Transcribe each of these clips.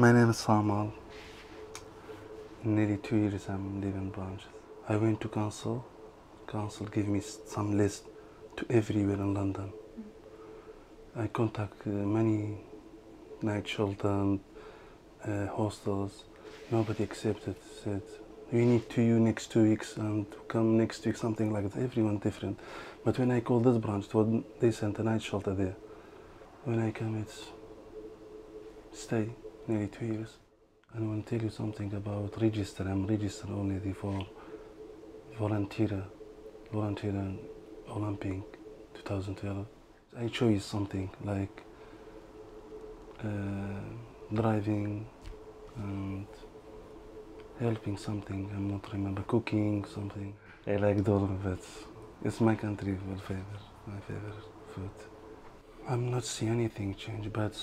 My name is Samal. In nearly 2 years I'm leaving branches. I went to council. Council gave me some list to everywhere in London. I contact many night children, hostels. Nobody accepted. Said, we need to you next 2 weeks and come next week, something like that. Everyone different. But when I call this branch, they sent a night shelter there. When I come, it's stay nearly 2 years. And I want to tell you something about register. I'm registered only for volunteer in Olympic 2012. I chose something like driving and helping something. I'm not remember cooking something. I liked all of it. It's my country favorite, my favorite food. I'm not seeing anything change, but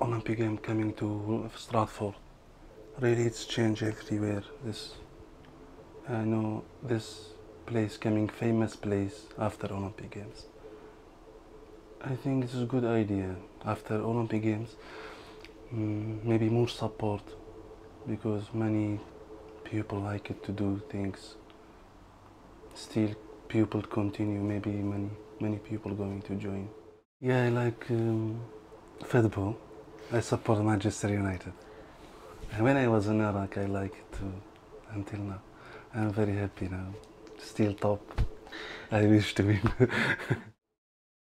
Olympic Games coming to Stratford. Really, it's changed everywhere. I know this place coming famous place after Olympic Games. I think it's a good idea. After Olympic Games, maybe more support, because many people like it to do things. Still, people continue. Maybe many people going to join. Yeah, I like football. I support Manchester United. And when I was in Iraq, I like it too. Until now, I'm very happy now. Still top. I wish to win.